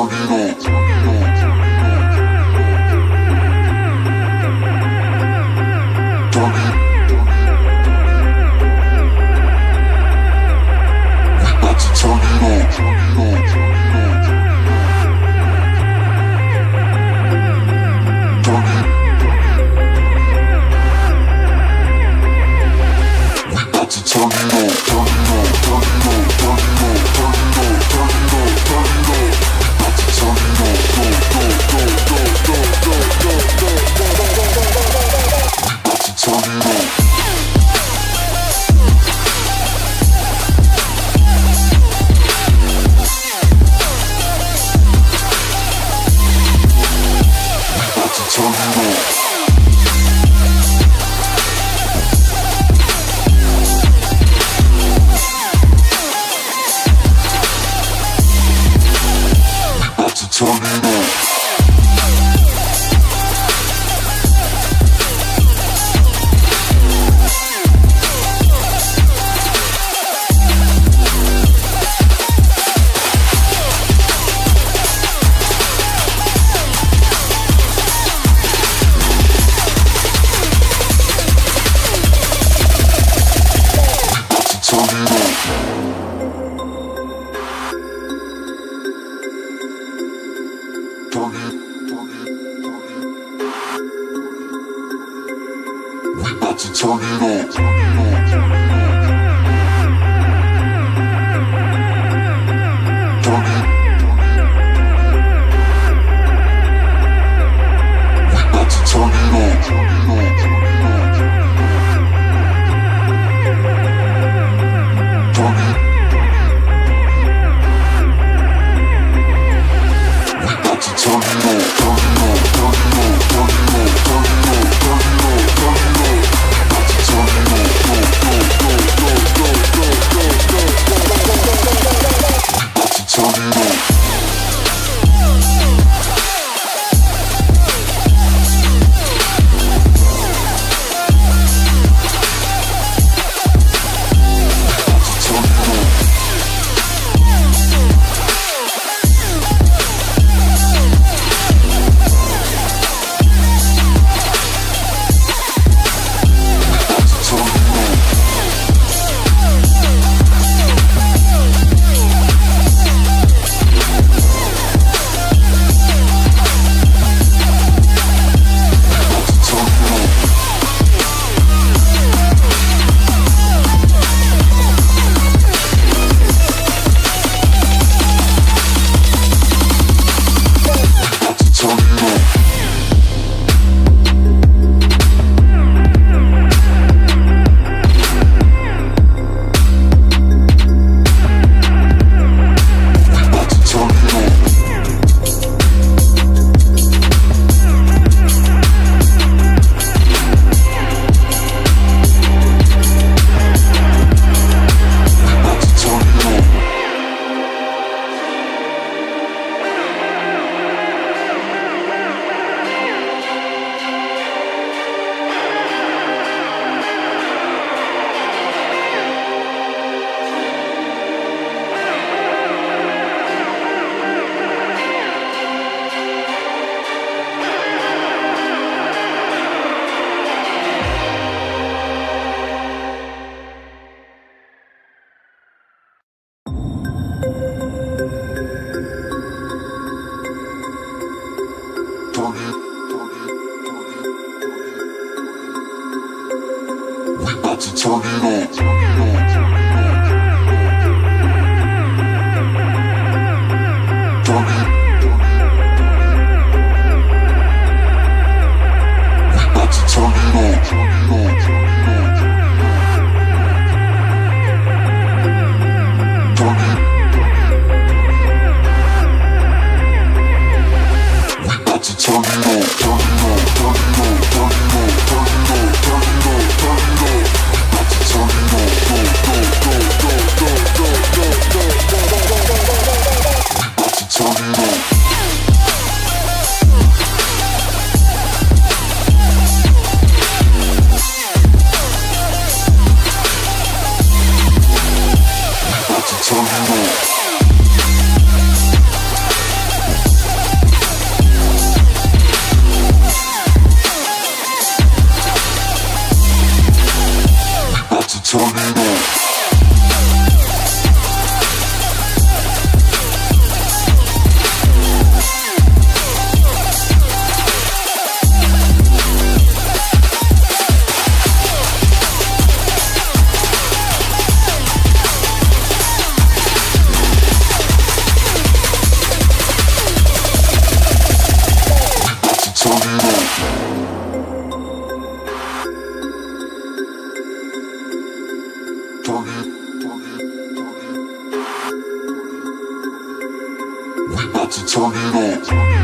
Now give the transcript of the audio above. Turn it up. Turn it up.